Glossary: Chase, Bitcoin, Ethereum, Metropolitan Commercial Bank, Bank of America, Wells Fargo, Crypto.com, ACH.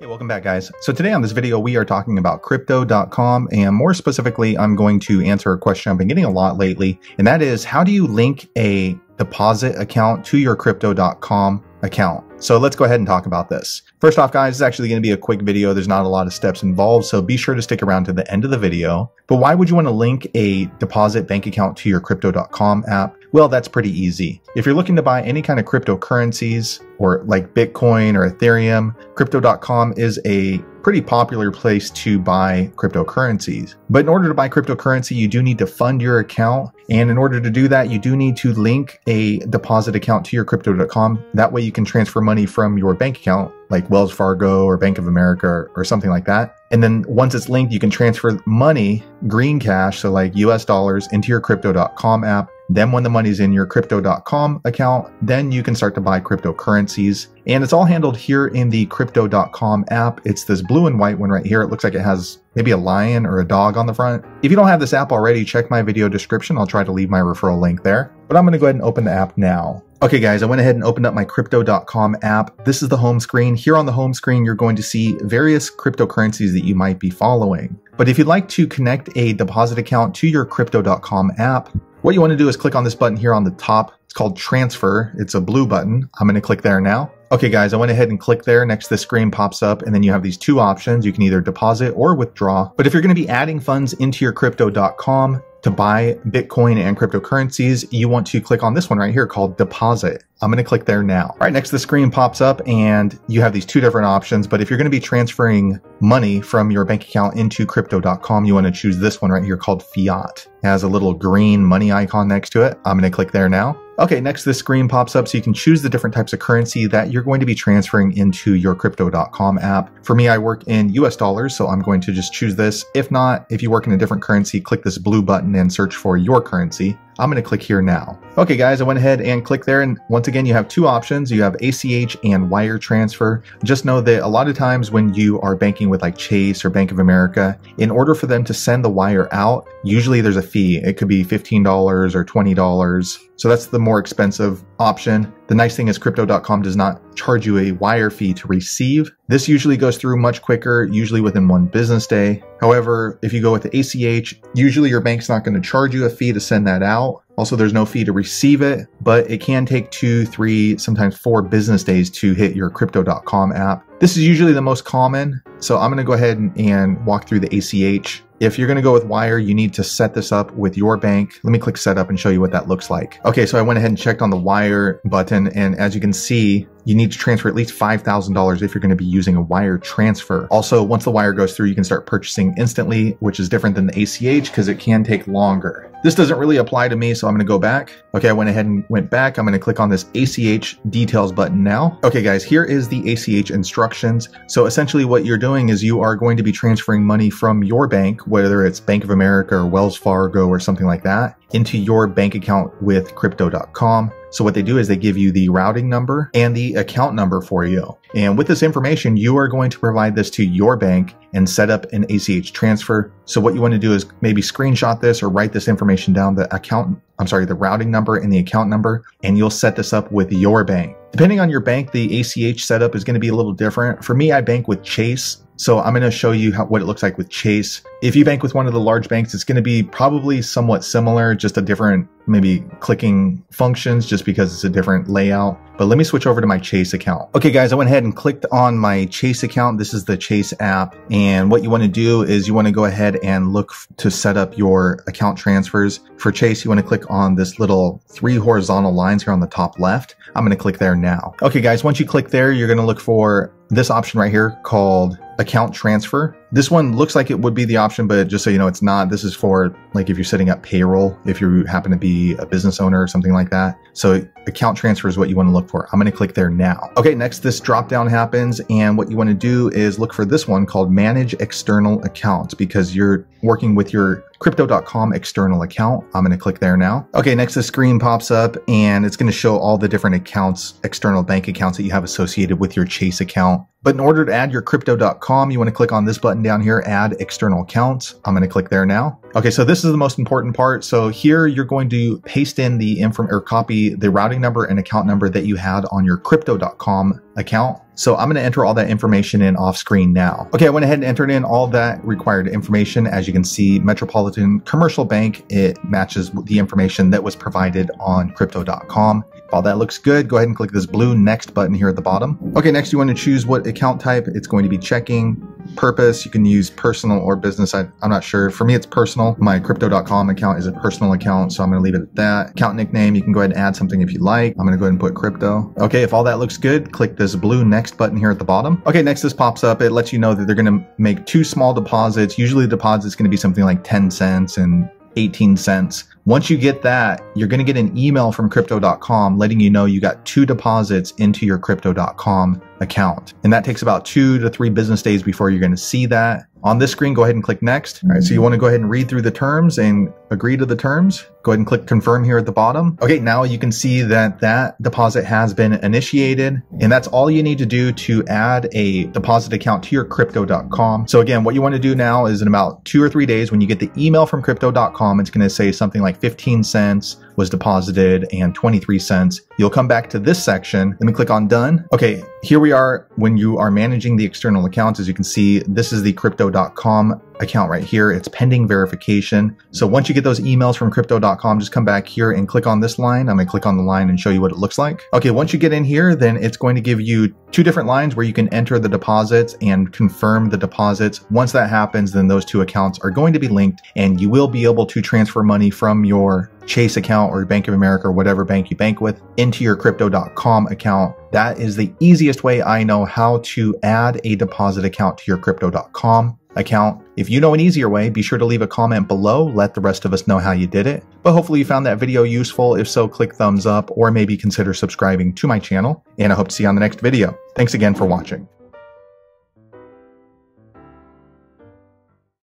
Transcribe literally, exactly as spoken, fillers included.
Hey, welcome back, guys. So today on this video, we are talking about crypto dot com, and more specifically, I'm going to answer a question I've been getting a lot lately, and that is, how do you link a deposit account to your crypto dot com account? So let's go ahead and talk about this. First off, guys, this is actually going to be a quick video. There's not a lot of steps involved, so be sure to stick around to the end of the video. But why would you want to link a deposit bank account to your crypto dot com app? Well, that's pretty easy. If you're looking to buy any kind of cryptocurrencies or like Bitcoin or Ethereum, crypto dot com is a pretty popular place to buy cryptocurrencies. But in order to buy cryptocurrency, you do need to fund your account. And in order to do that, you do need to link a deposit account to your crypto dot com. That way you can transfer money from your bank account, like Wells Fargo or Bank of America or, or something like that. And then once it's linked, you can transfer money, green cash, so like U S dollars, into your crypto dot com app. Then when the money's in your crypto dot com account, then you can start to buy cryptocurrencies. And it's all handled here in the crypto dot com app. It's this blue and white one right here. It looks like it has maybe a lion or a dog on the front. If you don't have this app already, check my video description. I'll try to leave my referral link there. But I'm going to go ahead and open the app now. Okay, guys, I went ahead and opened up my crypto dot com app. This is the home screen. Here on the home screen, you're going to see various cryptocurrencies that you might be following. But if you'd like to connect a deposit account to your crypto dot com app, what you want to do is click on this button here on the top. It's called Transfer. It's a blue button. I'm going to click there now. Okay, guys, I went ahead and clicked there. Next, the screen pops up, and then you have these two options. You can either deposit or withdraw. But if you're going to be adding funds into your crypto dot com to buy Bitcoin and cryptocurrencies, you want to click on this one right here called Deposit. I'm going to click there now. All right, next the screen pops up and you have these two different options. But if you're going to be transferring money from your bank account into crypto dot com, you want to choose this one right here called Fiat. It has a little green money icon next to it. I'm going to click there now. Okay, next this screen pops up so you can choose the different types of currency that you're going to be transferring into your crypto dot com app. For me, I work in U S dollars, so I'm going to just choose this. If not, if you work in a different currency, click this blue button and search for your currency. I'm going to click here now. Okay, guys, I went ahead and clicked there. And once again, you have two options. You have A C H and wire transfer. Just know that a lot of times when you are banking with like Chase or Bank of America, in order for them to send the wire out, usually there's a fee. It could be fifteen dollars or twenty dollars. So that's the more expensive option. The nice thing is crypto dot com does not charge you a wire fee to receive. This usually goes through much quicker, usually within one business day. However, if you go with the A C H, usually your bank's not going to charge you a fee to send that out. Also, there's no fee to receive it, but it can take two, three, sometimes four business days to hit your crypto dot com app. This is usually the most common. So I'm going to go ahead and, and walk through the A C H. If you're going to go with wire, you need to set this up with your bank. Let me click setup and show you what that looks like. Okay, so I went ahead and checked on the wire button. And as you can see, you need to transfer at least five thousand dollars if you're going to be using a wire transfer. Also, once the wire goes through, you can start purchasing instantly, which is different than the A C H because it can take longer. This doesn't really apply to me, so I'm going to go back. Okay, I went ahead and went back. I'm going to click on this A C H details button now. Okay, guys, here is the A C H instructions. So essentially what you're doing is you are going to be transferring money from your bank, whether it's Bank of America or Wells Fargo or something like that, into your bank account with crypto dot com. So what they do is they give you the routing number and the account number for you. And with this information, you are going to provide this to your bank and set up an A C H transfer. So what you want to do is maybe screenshot this or write this information down, the account, I'm sorry, the routing number and the account number, and you'll set this up with your bank. Depending on your bank, the A C H setup is going to be a little different. For me, I bank with Chase. So I'm going to show you how, what it looks like with Chase. If you bank with one of the large banks, it's going to be probably somewhat similar, just a different maybe clicking functions just because it's a different layout. But let me switch over to my Chase account. Okay, guys, I went ahead and clicked on my Chase account. This is the Chase app. And what you want to do is you want to go ahead and look to set up your account transfers. For Chase, you want to click on this little three horizontal lines here on the top left. I'm going to click there now. Okay, guys, once you click there, you're going to look for this option right here called account transfer. This one looks like it would be the option, but just so you know, it's not. This is for like if you're setting up payroll, if you happen to be a business owner or something like that. So account transfer is what you want to look for. I'm going to click there now. Okay, next this drop down happens. And what you want to do is look for this one called manage external accounts because you're working with your crypto dot com external account. I'm going to click there now. Okay, next the screen pops up and it's going to show all the different accounts, external bank accounts that you have associated with your Chase account. But in order to add your crypto dot com, you want to click on this button down here, add external accounts. I'm going to click there now. Okay, so this is the most important part. So here you're going to paste in the inform or copy the routing number and account number that you had on your crypto dot com account. So I'm going to enter all that information in off screen now. Okay, I went ahead and entered in all that required information. As you can see, Metropolitan Commercial Bank, it matches the information that was provided on crypto dot com. If all that looks good, go ahead and click this blue next button here at the bottom. Okay, next you want to choose what account type it's going to be checking. Purpose, you can use personal or business. I, I'm not sure. For me, it's personal. My crypto dot com account is a personal account, so I'm going to leave it at that. Account nickname, you can go ahead and add something if you like. I'm going to go ahead and put crypto. Okay, if all that looks good, click this blue next button here at the bottom. Okay, next this pops up. It lets you know that they're going to make two small deposits. Usually the deposit's going to be something like ten cents and eighteen cents. Once you get that, you're going to get an email from crypto dot com letting you know you got two deposits into your crypto dot com account. And that takes about two to three business days before you're going to see that. On this screen, go ahead and click next. All right, so you want to go ahead and read through the terms and agree to the terms. Go ahead and click confirm here at the bottom. Okay, now you can see that that deposit has been initiated, and that's all you need to do to add a deposit account to your crypto dot com. So again, what you want to do now is in about two or three days when you get the email from crypto dot com, it's going to say something like fifteen cents was deposited and twenty-three cents. You'll come back to this section. Let me click on done. Okay, here we are when you are managing the external accounts. As you can see, this is the crypto dot com account right here. It's pending verification. So once you get those emails from crypto dot com, just come back here and click on this line. I'm going to click on the line and show you what it looks like. Okay, once you get in here, then it's going to give you two different lines where you can enter the deposits and confirm the deposits. Once that happens, then those two accounts are going to be linked and you will be able to transfer money from your Chase account or Bank of America or whatever bank you bank with into your crypto dot com account. That is the easiest way I know how to add a deposit account to your crypto dot com account. If you know an easier way, be sure to leave a comment below. Let the rest of us know how you did it. But hopefully you found that video useful. If so, click thumbs up or maybe consider subscribing to my channel. And I hope to see you on the next video. Thanks again for watching.